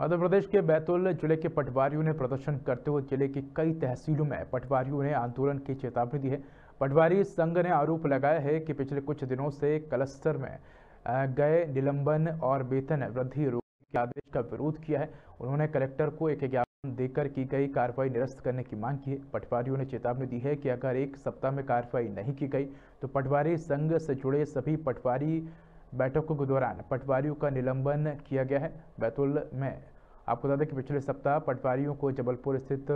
मध्य प्रदेश के बैतूल जिले के पटवारियों ने प्रदर्शन करते हुए जिले की कई तहसीलों में पटवारियों ने आंदोलन की चेतावनी दी है। पटवारी संघ ने आरोप लगाया है कि पिछले कुछ दिनों से क्लस्टर में गए निलंबन और वेतन वृद्धि रोकने के आदेश का विरोध किया है। उन्होंने कलेक्टर को एक ज्ञापन देकर की गई कार्रवाई निरस्त करने की मांग की है। पटवारियों ने चेतावनी दी है कि अगर एक सप्ताह में कार्रवाई नहीं की गई तो पटवारी संघ से जुड़े सभी पटवारी बैठकों के दौरान पटवारियों का निलंबन किया गया है। बैतूल में आपको बता दें कि पिछले सप्ताह पटवारियों को जबलपुर स्थित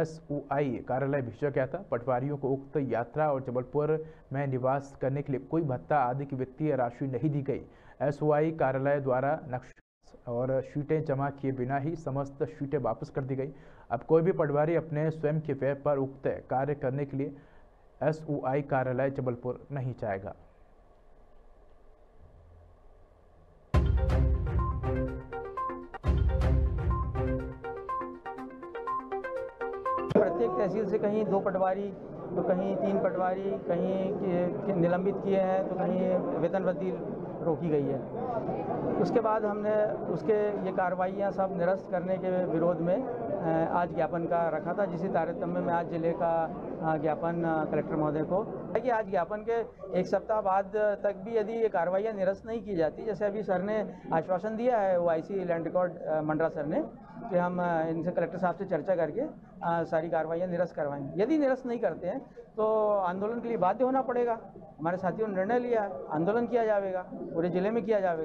SOI कार्यालय भेजा गया था। पटवारियों को उक्त यात्रा और जबलपुर में निवास करने के लिए कोई भत्ता आदि की वित्तीय राशि नहीं दी गई। SOI कार्यालय द्वारा नक्शा और शीटें जमा किए बिना ही समस्त शीटें वापस कर दी गई। अब कोई भी पटवारी अपने स्वयं के व्यय पर उक्त कार्य करने के लिए SOI कार्यालय जबलपुर नहीं जाएगा। प्रत्येक तहसील से कहीं 2 पटवारी तो कहीं 3 पटवारी, कहीं निलंबित किए हैं तो कहीं वेतन वृद्धि रोकी गई है। उसके बाद हमने उसके ये कार्रवाइयाँ सब निरस्त करने के विरोध में आज ज्ञापन का रखा था, जिसी तारतम्य में आज जिले का ज्ञापन कलेक्टर महोदय को कि आज ज्ञापन के एक सप्ताह बाद तक भी यदि ये कार्रवाइयाँ निरस्त नहीं की जाती, जैसे अभी सर ने आश्वासन दिया है YC लैंड रिकॉर्ड मंडरा सर ने कि हम इनसे कलेक्टर साहब से चर्चा करके सारी कार्रवाइयाँ निरस्त करवाएंगे। यदि निरस्त नहीं करते हैं तो आंदोलन के लिए बाध्य होना पड़ेगा। हमारे साथियों ने निर्णय लिया है, आंदोलन किया जाएगा, पूरे जिले में किया जाएगा।